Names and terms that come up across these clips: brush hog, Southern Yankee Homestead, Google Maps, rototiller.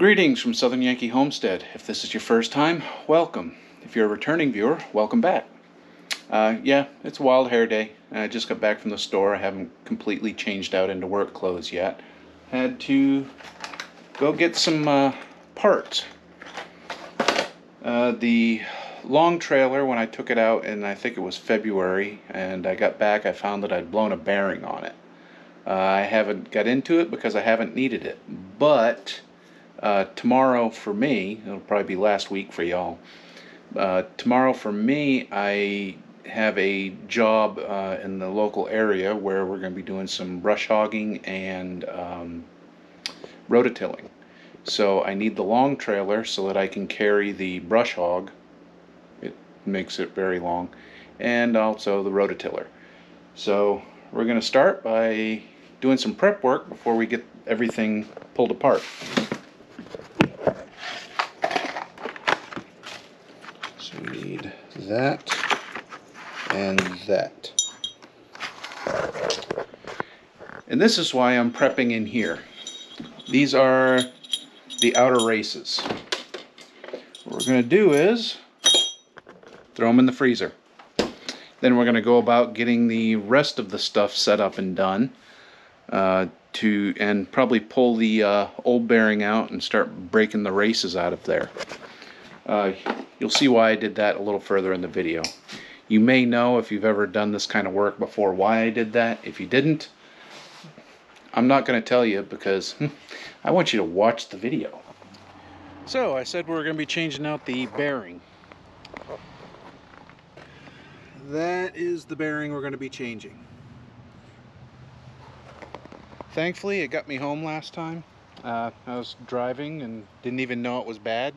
Greetings from Southern Yankee Homestead. If this is your first time, welcome. If you're a returning viewer, welcome back. Yeah, it's Wild Hair Day. I just got back from the store. I haven't completely changed out into work clothes yet. Had to go get some parts. The long trailer, when I took it out, and I think it was February, and I got back, I found that I'd blown a bearing on it. I haven't got into it because I haven't needed it, but tomorrow for me, it'll probably be last week for y'all, tomorrow for me I have a job in the local area where we're going to be doing some brush hogging and rototilling. So I need the long trailer so that I can carry the brush hog, it makes it very long, and also the rototiller. So we're going to start by doing some prep work before we get everything pulled apart. So we need that and that. And this is why I'm prepping in here. These are the outer races. What we're going to do is throw them in the freezer. Then we're going to go about getting the rest of the stuff set up and done, and probably pull the old bearing out and start breaking the races out of there. You'll see why I did that a little further in the video. You may know, if you've ever done this kind of work before, why I did that. If you didn't, I'm not going to tell you because I want you to watch the video. So I said we're going to be changing out the bearing. That is the bearing we're going to be changing. Thankfully, it got me home last time. I was driving and didn't even know it was bad.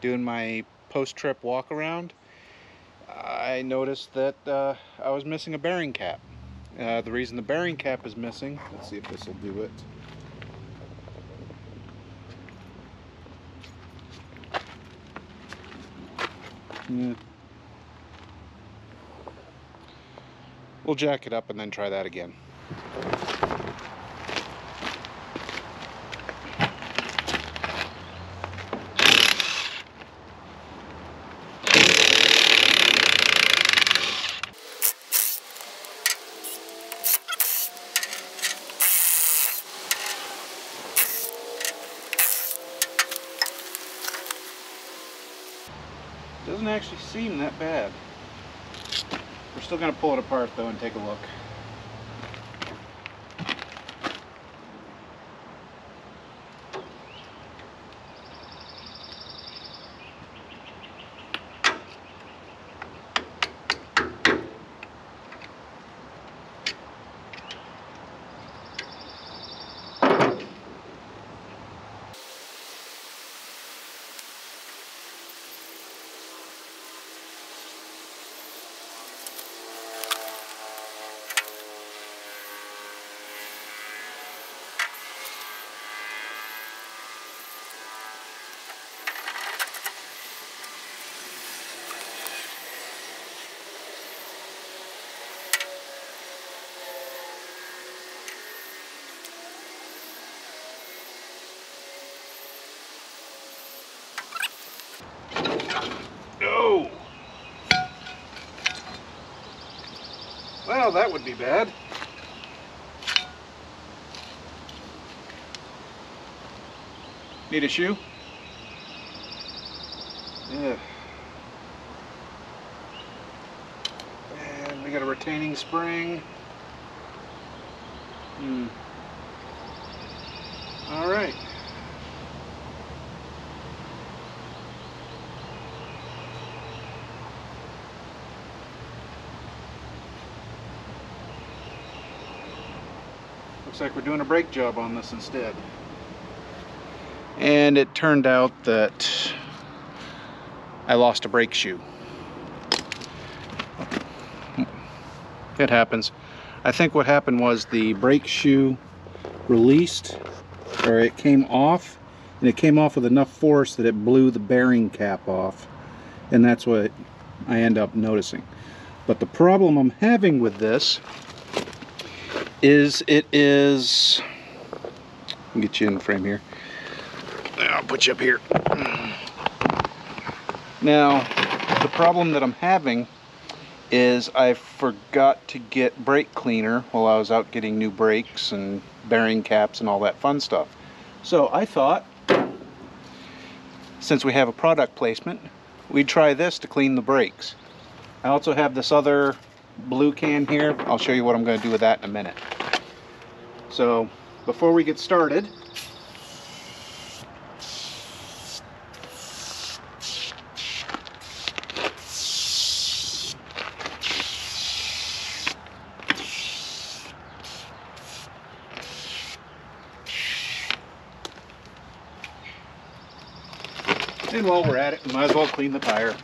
Doing my post-trip walk around, I noticed that I was missing a bearing cap. The reason the bearing cap is missing, let's see if this will do it. Yeah. We'll jack it up and then try that again. Doesn't actually seem that bad. We're still going to pull it apart though and take a look. No! Well, that would be bad. Need a shoe? Yeah. And we got a retaining spring. All right. Looks like we're doing a brake job on this instead. And it turned out that I lost a brake shoe. It happens. I think what happened was the brake shoe released, or it came off, and it came off with enough force that it blew the bearing cap off, and that's what I end up noticing. But the problem I'm having with this is it is, let me get you in the frame here, Now I'll put you up here. Now, the problem that I'm having is I forgot to get brake cleaner while I was out getting new brakes and bearing caps and all that fun stuff. So I thought, since we have a product placement, we'd try this to clean the brakes. I also have this other blue can here. I'll show you what I'm going to do with that in a minute. So before we get started, and while we're at it, we might as well clean the tire.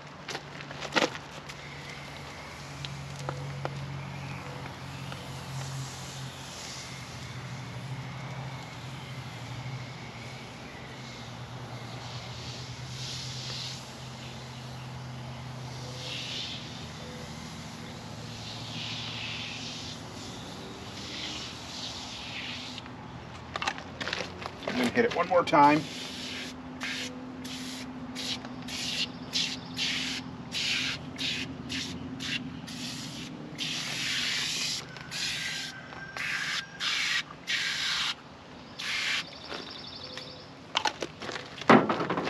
I'm going to hit it one more time.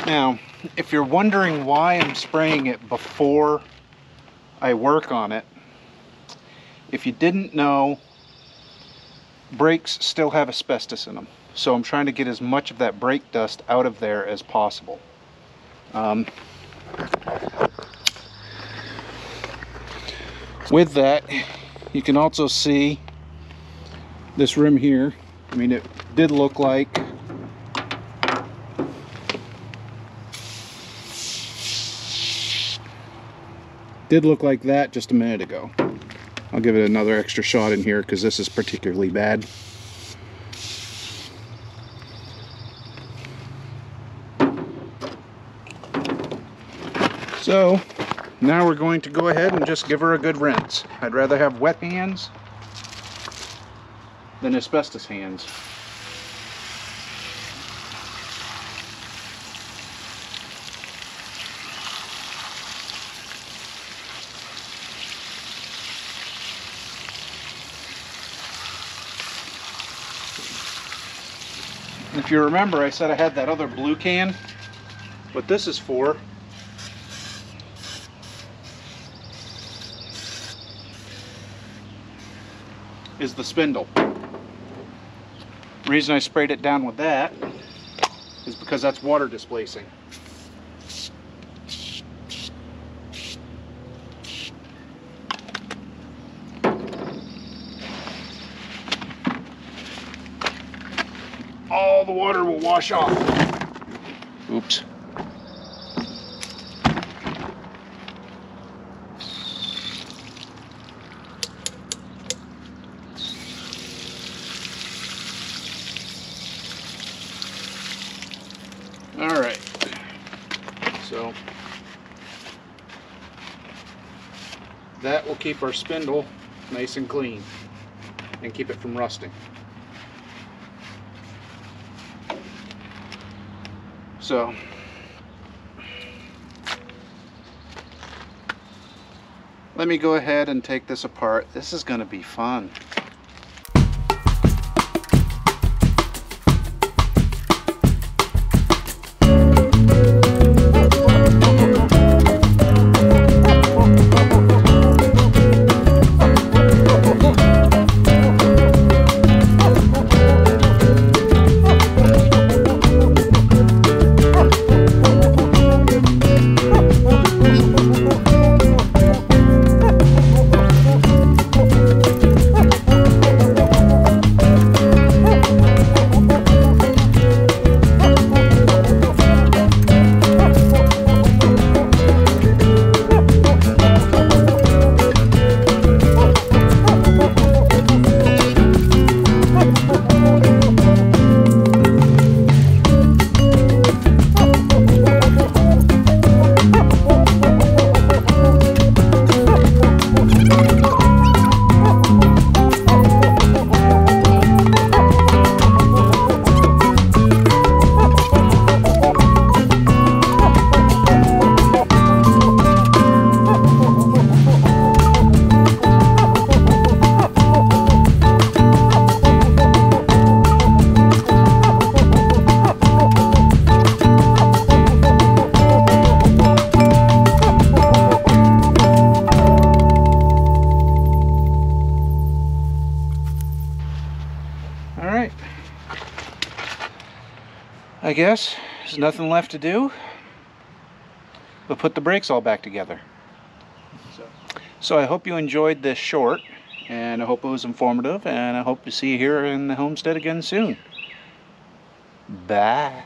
Now, if you're wondering why I'm spraying it before I work on it, if you didn't know, brakes still have asbestos in them. So I'm trying to get as much of that brake dust out of there as possible. With that, you can also see this rim here. I mean, it did look like that just a minute ago. I'll give it another extra shot in here because this is particularly bad. So now we're going to go ahead and just give her a good rinse. I'd rather have wet hands than asbestos hands. If you remember, I said I had that other blue can. What this is for is the spindle. The reason I sprayed it down with that is because that's water displacing. All the water will wash off. Oops. All right. So that will keep our spindle nice and clean and keep it from rusting. So let me go ahead and take this apart. This is going to be fun. I guess. There's nothing left to do but put the brakes all back together. So I hope you enjoyed this short, and I hope it was informative, and I hope to see you here in the homestead again soon. Bye.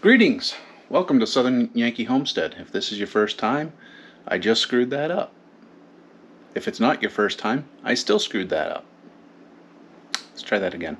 Greetings! Welcome to Southern Yankee Homestead. If this is your first time, I just screwed that up. If it's not your first time, I still screwed that up. Let's try that again.